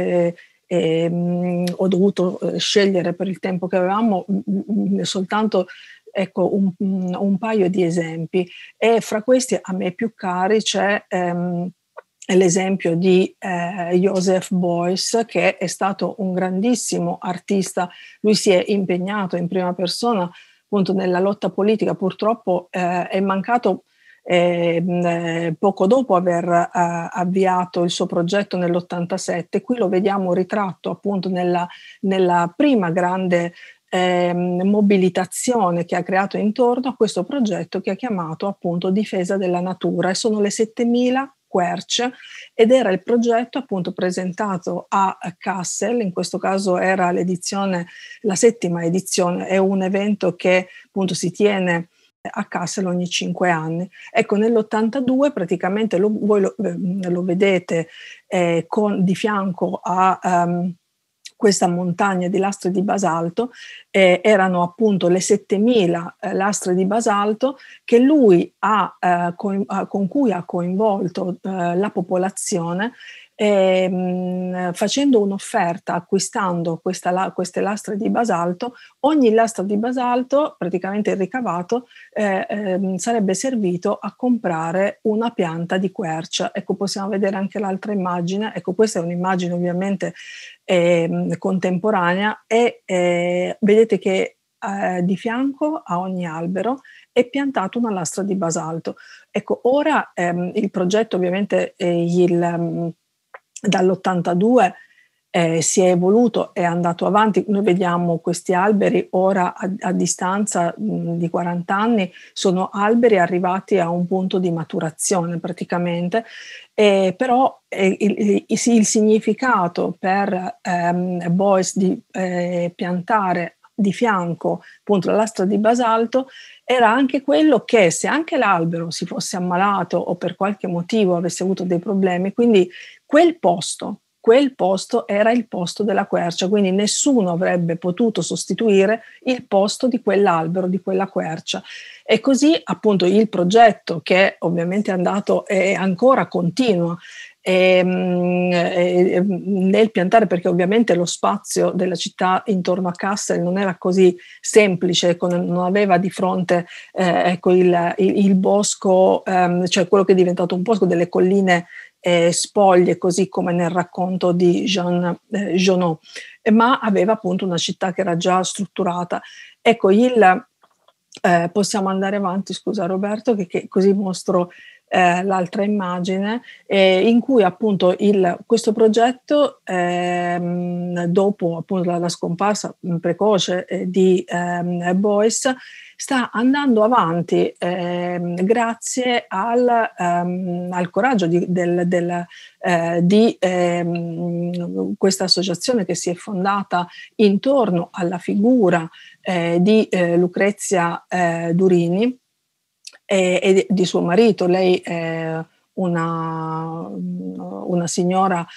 ho dovuto scegliere, per il tempo che avevamo, soltanto ecco, un paio di esempi, e fra questi a me più cari c'è l'esempio di Joseph Beuys, che è stato un grandissimo artista. Lui si è impegnato in prima persona appunto nella lotta politica, purtroppo è mancato poco dopo aver avviato il suo progetto nell'87. Qui lo vediamo ritratto appunto nella prima grande mobilitazione che ha creato intorno a questo progetto, che ha chiamato appunto Difesa della Natura, e sono le 7000 querce, ed era il progetto appunto presentato a Kassel. In questo caso era l'edizione, la 7ª edizione, è un evento che appunto si tiene a Kassel ogni 5 anni. Ecco, nell'82 praticamente voi lo vedete di fianco a questa montagna di lastre di basalto, erano appunto le 7000 lastre di basalto che lui con cui ha coinvolto la popolazione, facendo un'offerta, acquistando queste lastre di basalto. Ogni lastra di basalto, praticamente il ricavato, sarebbe servito a comprare una pianta di quercia. Ecco, possiamo vedere anche l'altra immagine. Ecco, questa è un'immagine ovviamente contemporanea, e vedete che di fianco a ogni albero e piantato una lastra di basalto. Ecco, ora il progetto ovviamente dall'82 si è evoluto, è andato avanti, noi vediamo questi alberi ora a distanza di 40 anni, sono alberi arrivati a un punto di maturazione praticamente, però il significato per Beuys di piantare di fianco appunto la lastra di basalto era anche quello che se anche l'albero si fosse ammalato o per qualche motivo avesse avuto dei problemi, quindi quel posto era il posto della quercia, quindi nessuno avrebbe potuto sostituire il posto di quell'albero, di quella quercia. E così appunto il progetto, che ovviamente è andato e ancora continua nel piantare, perché ovviamente lo spazio della città intorno a Kassel non era così semplice, non aveva di fronte il bosco, cioè quello che è diventato un bosco, delle colline spoglie, così come nel racconto di Jean Giono, ma aveva appunto una città che era già strutturata. Ecco, possiamo andare avanti, scusa Roberto, che così mostro l'altra immagine, in cui appunto questo progetto, dopo appunto la scomparsa precoce di Beuys, sta andando avanti grazie al coraggio di questa associazione che si è fondata intorno alla figura di Lucrezia Durini e di suo marito. Lei è una signora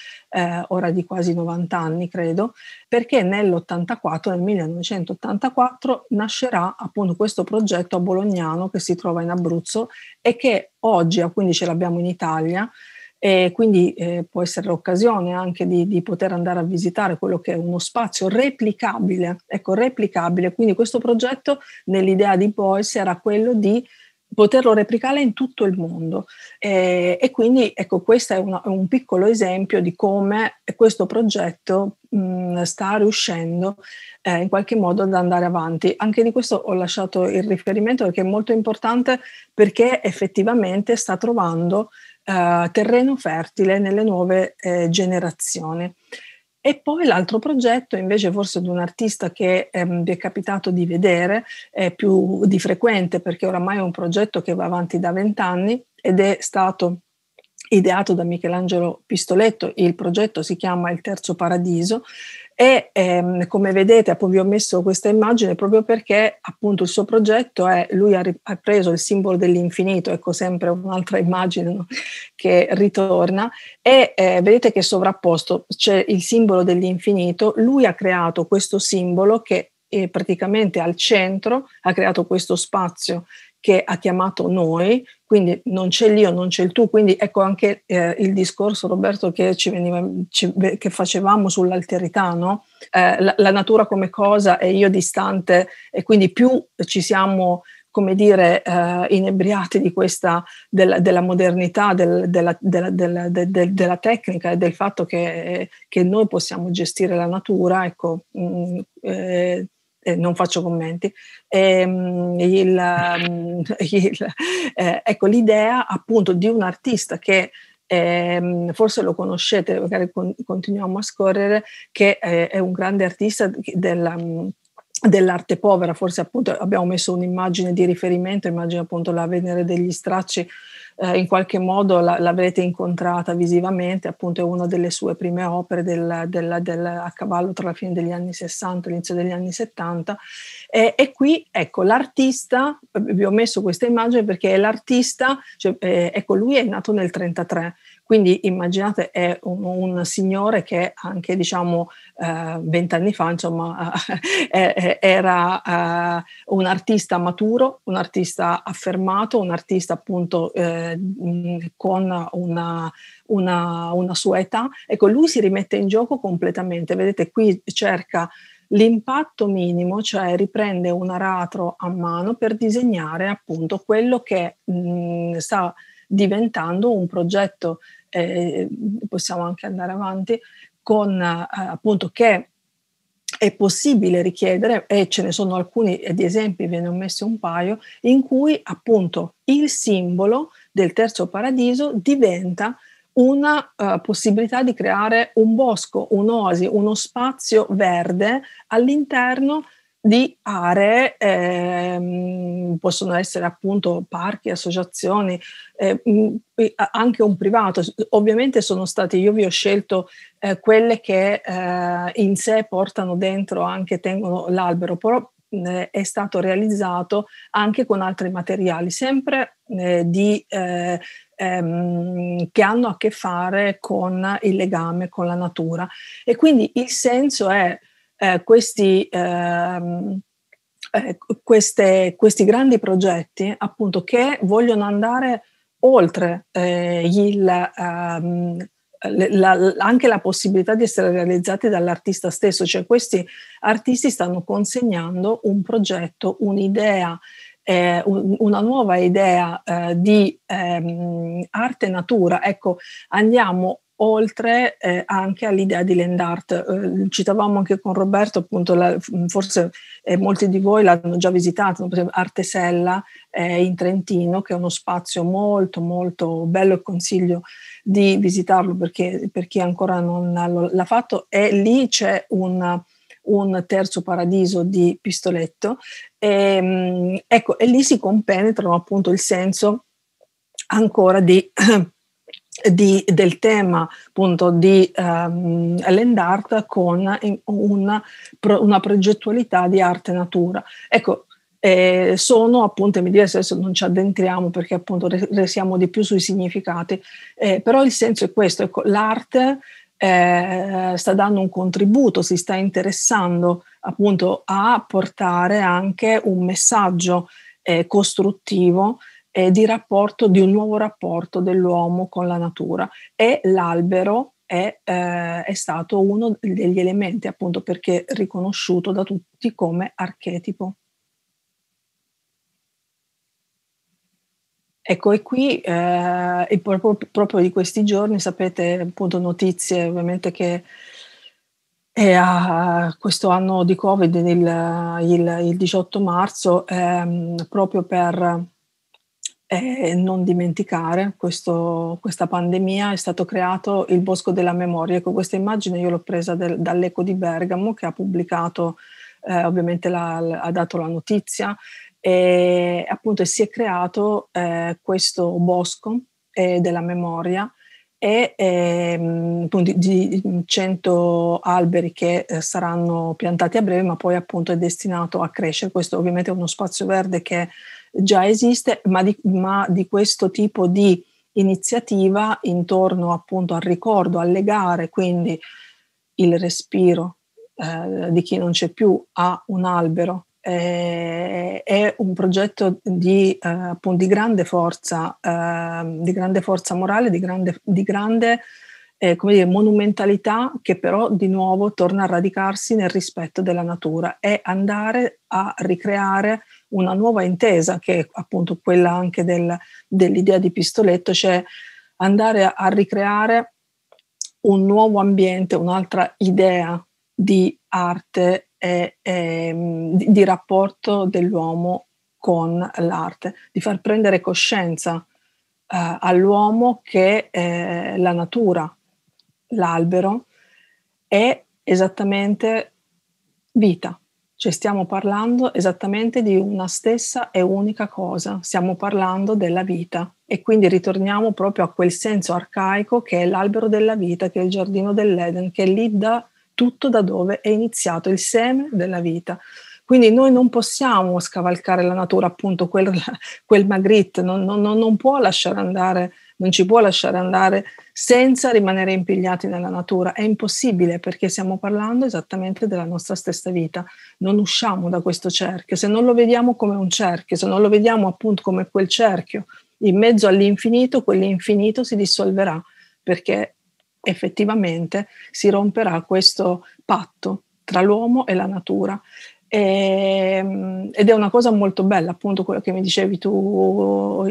ora di quasi 90 anni, credo, perché nel 1984 nascerà appunto questo progetto a Bolognano, che si trova in Abruzzo e che oggi, quindi ce l'abbiamo in Italia, e quindi può essere l'occasione anche di poter andare a visitare quello che è uno spazio replicabile, ecco, replicabile. Quindi questo progetto, nell'idea di Beuys, era quello di poterlo replicare in tutto il mondo, e quindi ecco, questo è un piccolo esempio di come questo progetto sta riuscendo in qualche modo ad andare avanti. Anche di questo ho lasciato il riferimento perché è molto importante, perché effettivamente sta trovando terreno fertile nelle nuove generazioni. E poi l'altro progetto invece, forse di un artista che vi è capitato di vedere più di frequente, perché oramai è un progetto che va avanti da 20 anni ed è stato ideato da Michelangelo Pistoletto. Il progetto si chiama Il Terzo Paradiso e come vedete vi ho messo questa immagine proprio perché appunto il suo progetto lui ha preso il simbolo dell'infinito, ecco, sempre un'altra immagine, no? Che ritorna, e vedete che è sovrapposto, c'è il simbolo dell'infinito. Lui ha creato questo simbolo che è praticamente al centro, ha creato questo spazio che ha chiamato noi, quindi non c'è l'io, non c'è il tu, quindi ecco anche il discorso, Roberto, che che facevamo sull'alterità, no? La natura come cosa e io distante, e quindi più ci siamo, come dire, inebriati di questa della modernità, della tecnica e del fatto che noi possiamo gestire la natura, ecco. Non faccio commenti. Ecco, l'idea appunto di un artista che forse lo conoscete, magari continuiamo a scorrere, che è un grande artista dell'arte povera. Forse appunto abbiamo messo un'immagine di riferimento, immagino appunto la Venere degli Stracci, in qualche modo l'avrete incontrata visivamente, appunto è una delle sue prime opere a cavallo tra la fine degli anni 60 e l'inizio degli anni 70, e qui ecco l'artista, vi ho messo questa immagine perché è l'artista, cioè, ecco, lui è nato nel 1933, quindi immaginate, è un signore che anche diciamo 20 anni fa, insomma, era un artista maturo, un artista affermato, un artista appunto con una sua età. Ecco, lui si rimette in gioco completamente. Vedete, qui cerca l'impatto minimo, cioè riprende un aratro a mano per disegnare appunto quello che sta diventando un progetto, possiamo anche andare avanti, con appunto che è possibile richiedere, e ce ne sono alcuni di esempi, ve ne ho messi un paio, in cui appunto il simbolo del terzo paradiso diventa una possibilità di creare un bosco, un'oasi, uno spazio verde all'interno di aree, possono essere appunto parchi, associazioni, anche un privato. Ovviamente sono stati, io vi ho scelto quelle che in sé portano dentro anche, tengono l'albero, però è stato realizzato anche con altri materiali, sempre che hanno a che fare con il legame con la natura. E quindi il senso è questi grandi progetti appunto che vogliono andare oltre anche la possibilità di essere realizzati dall'artista stesso, cioè questi artisti stanno consegnando un progetto, un'idea, una nuova idea di arte e natura. Ecco, andiamo oltre anche all'idea di land art. Citavamo anche con Roberto, appunto, forse molti di voi l'hanno già visitato, Artesella in Trentino, che è uno spazio molto molto bello e consiglio di visitarlo perché, per chi ancora non l'ha fatto. E lì c'è un terzo paradiso di Pistoletto, ecco, e lì si compenetrano appunto il senso ancora del tema appunto di land art con una progettualità di arte e natura. Ecco, sono appunto, mi dice, adesso non ci addentriamo perché appunto restiamo di più sui significati, però il senso è questo, ecco, l'arte sta dando un contributo, si sta interessando appunto a portare anche un messaggio costruttivo di rapporto, di un nuovo rapporto dell'uomo con la natura, e l'albero è stato uno degli elementi, appunto, perché riconosciuto da tutti come archetipo. Ecco, e qui proprio di questi giorni, sapete, appunto, notizie ovviamente che questo anno di Covid, il 18 marzo, proprio per non dimenticare questa pandemia, è stato creato il Bosco della Memoria. Ecco, questa immagine io l'ho presa dall'Eco di Bergamo, che ha pubblicato, ovviamente ha dato la notizia, e appunto si è creato questo Bosco della Memoria di 100 alberi che saranno piantati a breve, ma poi appunto è destinato a crescere. Questo ovviamente è uno spazio verde che già esiste, ma di questo tipo di iniziativa intorno appunto al ricordo, a legare quindi il respiro di chi non c'è più a un albero, è un progetto appunto, di grande forza morale, di grande come dire, monumentalità, che però di nuovo torna a radicarsi nel rispetto della natura, è andare a ricreare una nuova intesa, che è appunto quella anche dell'idea di Pistoletto, cioè andare a ricreare un nuovo ambiente, un'altra idea di arte e di rapporto dell'uomo con l'arte, di far prendere coscienza all'uomo che la natura, l'albero, è esattamente vita. Cioè stiamo parlando esattamente di una stessa e unica cosa, stiamo parlando della vita, e quindi ritorniamo proprio a quel senso arcaico che è l'albero della vita, che è il giardino dell'Eden, che è lì tutto da dove è iniziato il seme della vita. Quindi noi non possiamo scavalcare la natura, appunto quel Magritte non può lasciare andare, non ci può lasciare andare senza rimanere impigliati nella natura. È impossibile, perché stiamo parlando esattamente della nostra stessa vita. Non usciamo da questo cerchio. Se non lo vediamo come un cerchio, se non lo vediamo appunto come quel cerchio in mezzo all'infinito, quell'infinito si dissolverà, perché effettivamente si romperà questo patto tra l'uomo e la natura. Ed è una cosa molto bella, appunto, quello che mi dicevi tu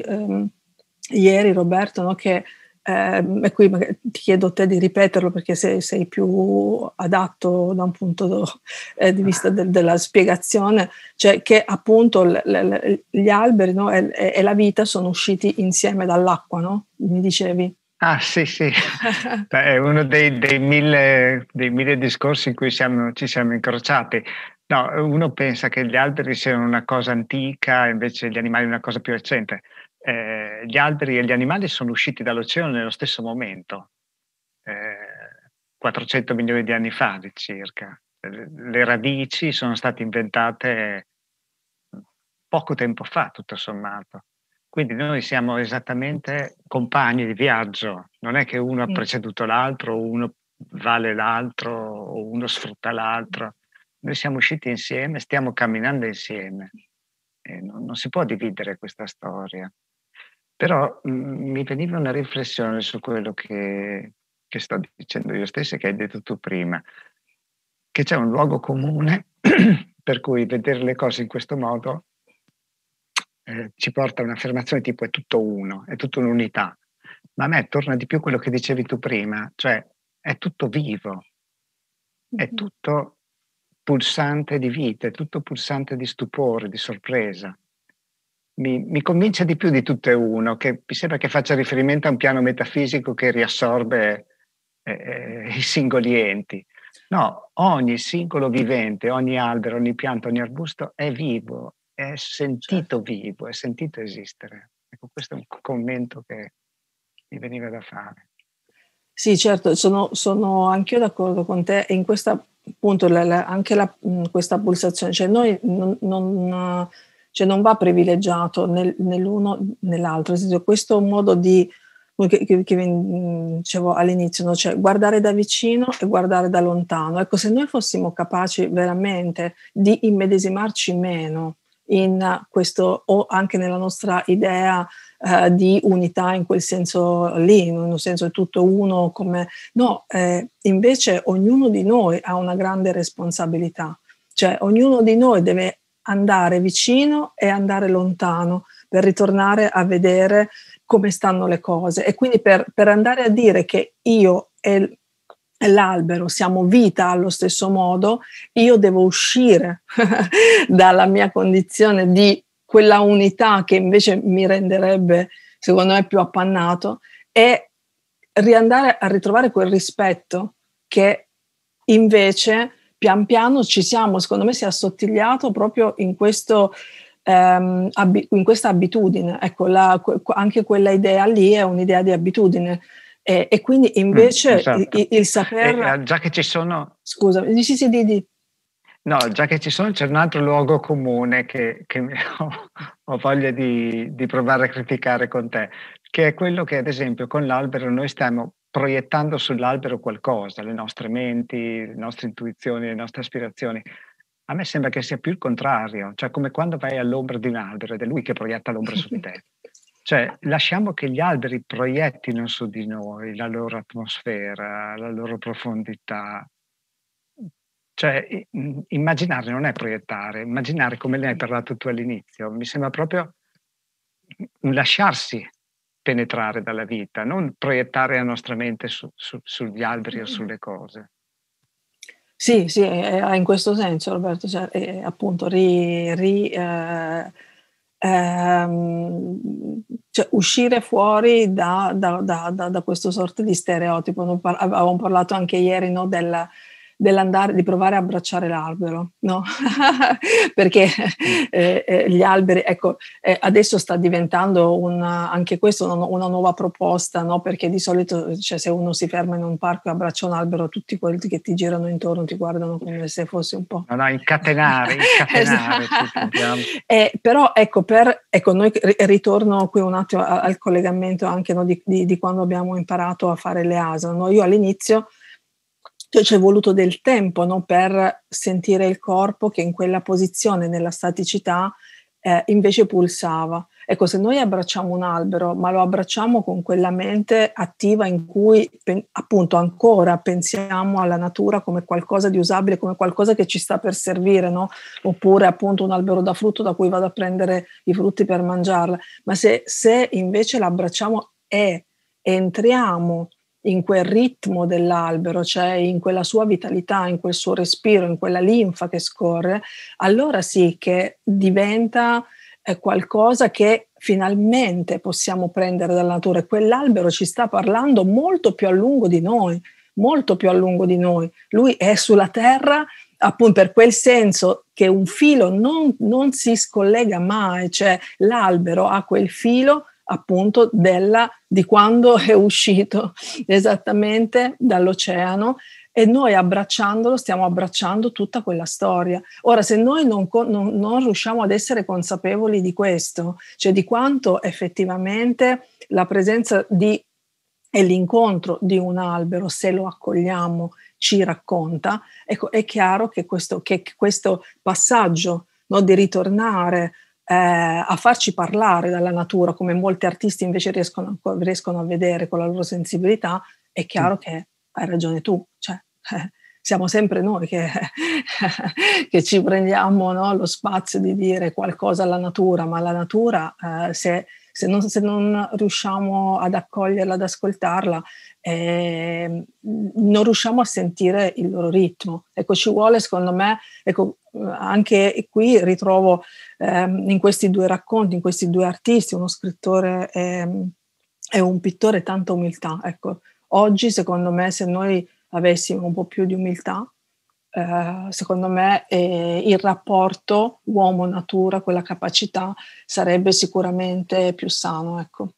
ieri, Roberto, no? Che E qui ti chiedo te di ripeterlo perché sei più adatto da un punto di vista della spiegazione, cioè che appunto gli alberi, no, e la vita sono usciti insieme dall'acqua, no? Mi dicevi. Ah sì, è uno dei mille discorsi in cui ci siamo incrociati. No, uno pensa che gli alberi siano una cosa antica, invece gli animali una cosa più recente. Gli alberi e gli animali sono usciti dall'oceano nello stesso momento, 400 milioni di anni fa circa. Le radici sono state inventate poco tempo fa, tutto sommato. Quindi noi siamo esattamente compagni di viaggio, non è che uno ha preceduto l'altro, o uno vale l'altro, o uno sfrutta l'altro. Noi siamo usciti insieme, stiamo camminando insieme. Non si può dividere questa storia. Però mi veniva una riflessione su quello che sto dicendo io stesso e che hai detto tu prima, che c'è un luogo comune per cui vedere le cose in questo modo ci porta a un'affermazione tipo è tutto uno, è tutta un'unità. Ma a me torna di più quello che dicevi tu prima, cioè è tutto vivo, è tutto pulsante di vita, è tutto pulsante di stupore, di sorpresa. Mi convince di più di tutto e uno, che mi sembra che faccia riferimento a un piano metafisico che riassorbe i singoli enti. No, ogni singolo vivente, ogni albero, ogni pianta, ogni arbusto è vivo, è sentito vivo, è sentito esistere. Ecco, questo è un commento che mi veniva da fare. Sì, certo, sono anch'io d'accordo con te, e in questa appunto questa pulsazione, cioè noi non va privilegiato nell'uno nell'altro. Questo modo di che dicevo all'inizio, no? Cioè guardare da vicino e guardare da lontano. Ecco, se noi fossimo capaci veramente di immedesimarci meno in questo, o anche nella nostra idea di unità in quel senso lì, in un senso è tutto uno, come no, invece ognuno di noi ha una grande responsabilità, cioè ognuno di noi deve andare vicino e andare lontano per ritornare a vedere come stanno le cose, e quindi per andare a dire che io e l'albero siamo vita allo stesso modo, io devo uscire dalla mia condizione di quella unità che invece mi renderebbe, secondo me, più appannato, e riandare a ritrovare quel rispetto che invece pian piano ci siamo, secondo me si è assottigliato proprio in questo in questa abitudine. Ecco, anche quella idea lì è un'idea di abitudine. E quindi invece esatto. il saper... già che ci sono... Scusa, dici. No, già che ci sono, c'è un altro luogo comune che ho voglia di provare a criticare con te, che è quello che ad esempio con l'albero noi stiamo proiettando sull'albero qualcosa, le nostre menti, le nostre intuizioni, le nostre aspirazioni. A me sembra che sia più il contrario, cioè come quando vai all'ombra di un albero ed è lui che proietta l'ombra su di te. Cioè, lasciamo che gli alberi proiettino su di noi la loro atmosfera, la loro profondità. Cioè, immaginare non è proiettare, immaginare, come ne hai parlato tu all'inizio, mi sembra proprio un lasciarsi penetrare dalla vita, non proiettare la nostra mente sugli alberi o sulle cose. Sì, in questo senso, Roberto, cioè, appunto, cioè uscire fuori da questo sorta di stereotipo. Avevamo parlato anche ieri, no, dell'andare, di provare a abbracciare l'albero, no? Perché gli alberi, ecco, adesso sta diventando anche questo una nuova proposta, no? Perché di solito, cioè, se uno si ferma in un parco e abbraccia un albero, tutti quelli che ti girano intorno ti guardano come se fosse un po'... No, incatenare. Esatto. Però ecco, noi ritorno qui un attimo al collegamento anche, no, di quando abbiamo imparato a fare le ASL, no? Io all'inizio, cioè, ci è voluto del tempo, no, per sentire il corpo che in quella posizione, nella staticità, invece pulsava. Ecco, se noi abbracciamo un albero, ma lo abbracciamo con quella mente attiva in cui appunto ancora pensiamo alla natura come qualcosa di usabile, come qualcosa che ci sta per servire, no? Oppure appunto un albero da frutto da cui vado a prendere i frutti per mangiarla. Ma se invece l'abbracciamo entriamo in quel ritmo dell'albero, cioè in quella sua vitalità, in quel suo respiro, in quella linfa che scorre, allora sì che diventa qualcosa che finalmente possiamo prendere dalla natura. Quell'albero ci sta parlando molto più a lungo di noi, molto più a lungo di noi. Lui è sulla terra, appunto, per quel senso che un filo non si scollega mai, cioè l'albero ha quel filo appunto di quando è uscito esattamente dall'oceano, e noi abbracciandolo stiamo abbracciando tutta quella storia. Ora, se noi non riusciamo ad essere consapevoli di questo, cioè di quanto effettivamente la presenza e l'incontro di un albero, se lo accogliamo, ci racconta, ecco, è chiaro che questo passaggio, no, di ritornare a farci parlare dalla natura, come molti artisti invece riescono a vedere con la loro sensibilità, è chiaro che hai ragione tu, cioè siamo sempre noi che ci prendiamo, no, lo spazio di dire qualcosa alla natura, ma la natura, se non riusciamo ad accoglierla, ad ascoltarla, non riusciamo a sentire il loro ritmo. Ecco, ci vuole, secondo me, ecco, anche qui ritrovo in questi due racconti, in questi due artisti, uno scrittore e un pittore, tanta umiltà. Ecco, oggi, secondo me, se noi avessimo un po' più di umiltà, secondo me il rapporto uomo-natura, quella capacità, sarebbe sicuramente più sano, ecco.